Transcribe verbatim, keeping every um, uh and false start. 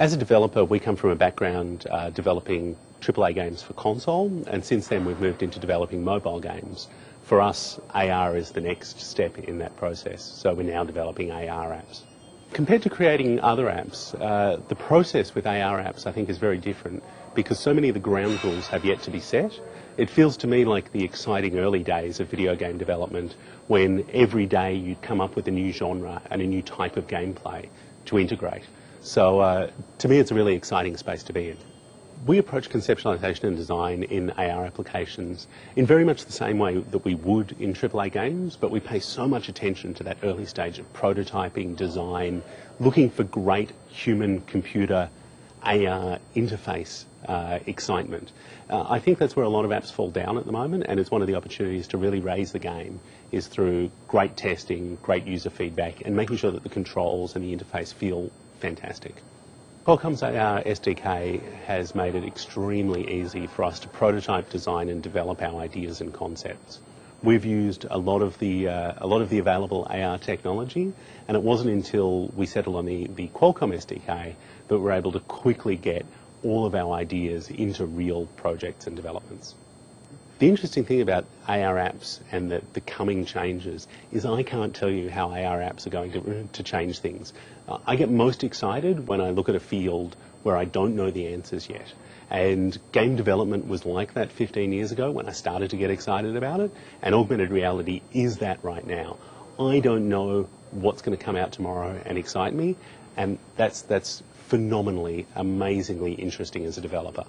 As a developer, we come from a background uh, developing triple A games for console, and since then we've moved into developing mobile games. For us, A R is the next step in that process, so we're now developing A R apps. Compared to creating other apps, uh, the process with A R apps I think is very different because so many of the ground rules have yet to be set. It feels to me like the exciting early days of video game development when every day you'd come up with a new genre and a new type of gameplay to integrate. So uh, to me it's a really exciting space to be in. We approach conceptualization and design in A R applications in very much the same way that we would in triple A games, but we pay so much attention to that early stage of prototyping, design, looking for great human-computer A R interface uh, excitement. Uh, I think that's where a lot of apps fall down at the moment, and it's one of the opportunities to really raise the game is through great testing, great user feedback, and making sure that the controls and the interface feel fantastic. Qualcomm's A R S D K has made it extremely easy for us to prototype, design and develop our ideas and concepts. We've used a lot of the, uh, a lot of the available A R technology, and it wasn't until we settled on the, the Qualcomm S D K that we were able to quickly get all of our ideas into real projects and developments. The interesting thing about A R apps and the, the coming changes is I can't tell you how A R apps are going to, to change things. Uh, I get most excited when I look at a field where I don't know the answers yet. And game development was like that fifteen years ago when I started to get excited about it, and augmented reality is that right now. I don't know what's going to come out tomorrow and excite me, and that's, that's phenomenally, amazingly interesting as a developer.